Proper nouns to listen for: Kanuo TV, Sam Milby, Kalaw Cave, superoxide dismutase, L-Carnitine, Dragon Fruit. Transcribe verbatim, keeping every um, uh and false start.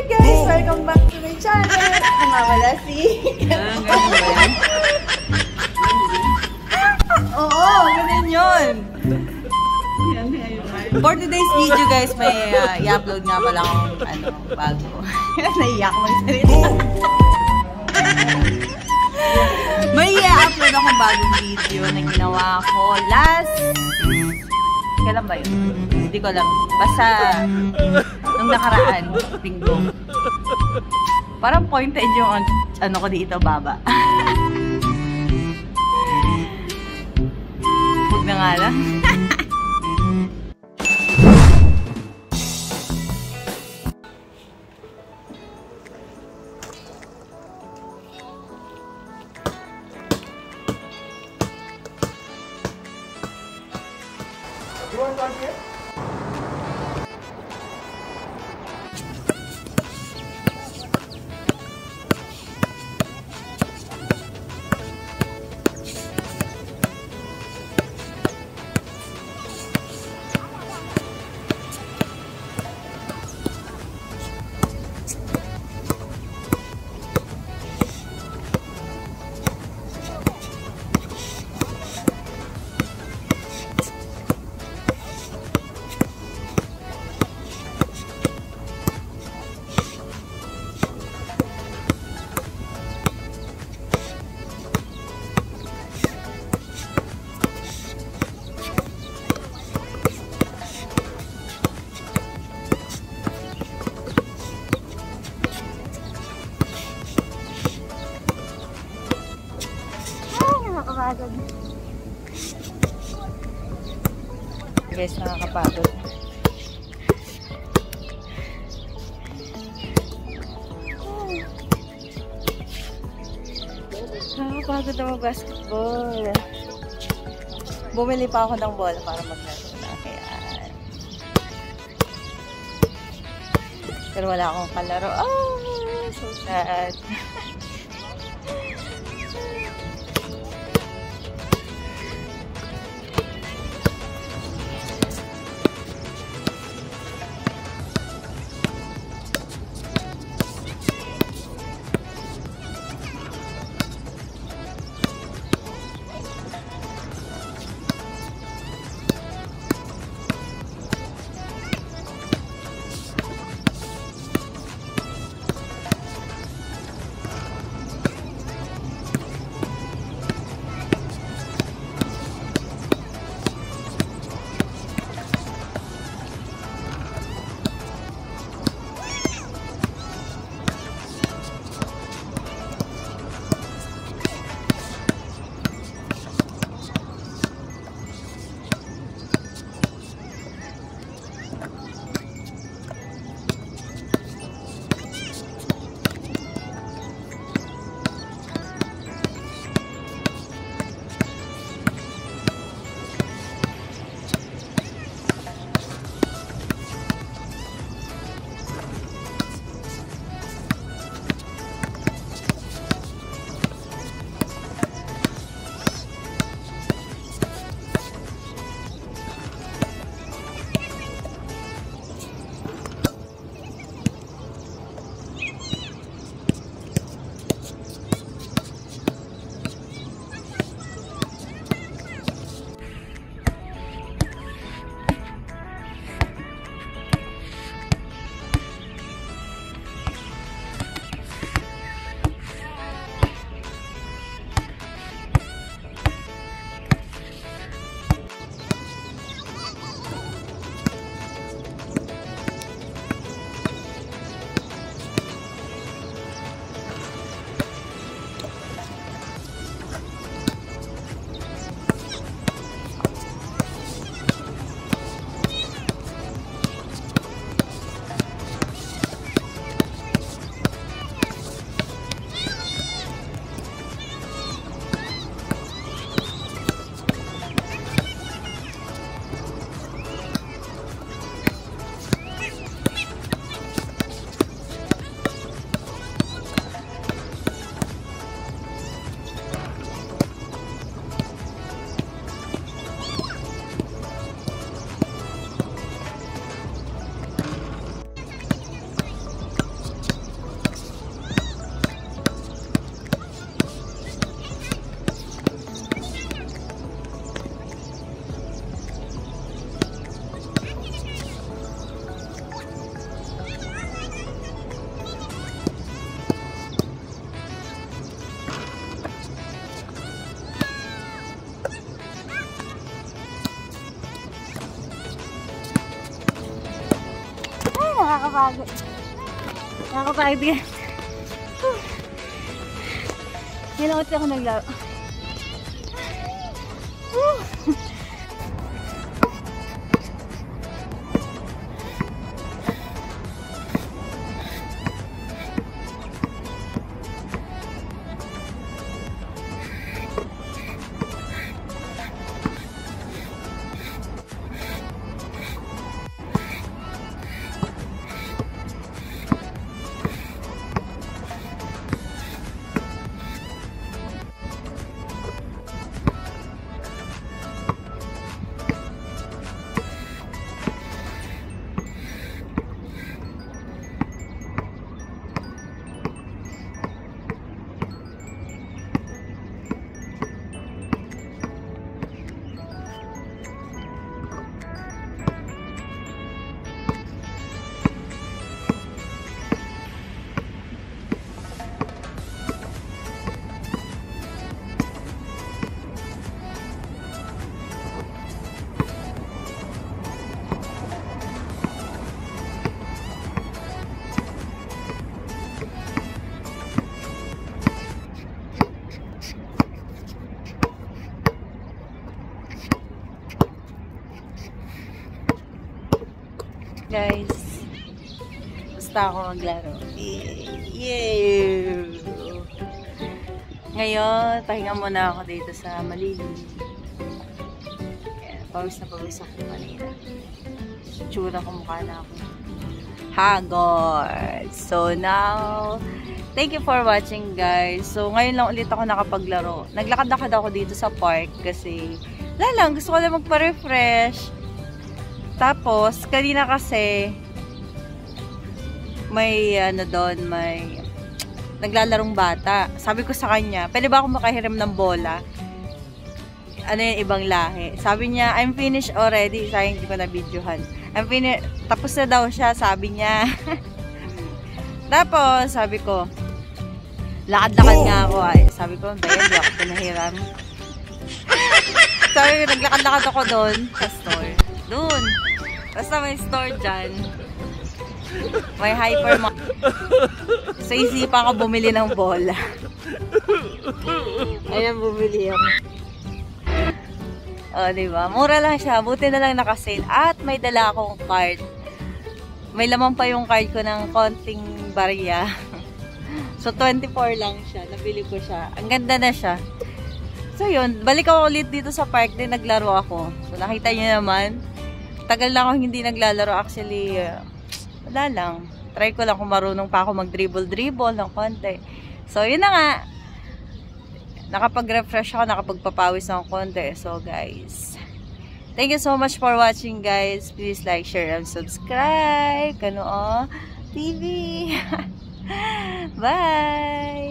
Hi guys! Welcome back to my channel! Ang mawala si... Oo! Ganun yun! For today's video guys, may uh, i-upload nga pala akong ano, bago. Naiyak mo yung sarili. May i-upload akong bagong video na ginawa ko last... Kailan ba yun? Hindi ko alam. Basta... Nung nakaraan, linggo. Parang pointed yung ano ko dito, baba. Huwag na nga lang. You want to talk here? Guys, nakakapagod. Nakakapagod na mag-basketball. Bumili pa ako ng bola para mag-laro na. Kaya... Pero wala akong kalaro. Oh, so sad. Nakakapagod. Nakakapagod yan. Nilangkot ako naglaro. Guys, basta ako maglaro. Yay! Ngayon, pahinga muna ako dito sa malilim. Pawis na pawis ako kanina. Tsura ko, mukha na ako. Hagod! So now, thank you for watching, guys. So ngayon lang ulit ako nakapaglaro. Naglakad-lakad ako dito sa park kasi lalang, gusto ko lang magpa-refresh. Tapos, kanina kasi may ano doon, may naglalarong bata. Sabi ko sa kanya, pwede ba akong makahiram ng bola? Ano yung ibang lahi? Sabi niya, I'm finished already. Sayang, hindi ko na-videohan. I'm finished. Tapos na daw siya, sabi niya. Tapos, sabi ko, lakad-lakad nga ako. Ay, sabi ko, dahil hindi ako pinahiram. Sabi ko, naglakad-lakad ako doon sa store. Doon. Basta may store dyan. May hypermarket. So, isipan ko bumili ng bola. Ayan, bumili ako. O, diba? Mura lang siya. Buti na lang naka-sale. At may dala akong card. May lamang pa yung card ko ng konting barya. So, twenty-four lang siya. Nabili ko siya. Ang ganda na siya. So, yun. Balik ako ulit dito sa park din. Naglaro ako. So, nakita nyo naman. Tagal na akong hindi naglalaro. Actually, uh, wala lang. Try ko lang kung marunong pa ako mag-dribble-dribble ng konti. So, yun na nga. Nakapag-refresh ako, nakapagpapawis ng konti. So, guys. Thank you so much for watching, guys. Please like, share, and subscribe. Kanuo T V. Bye!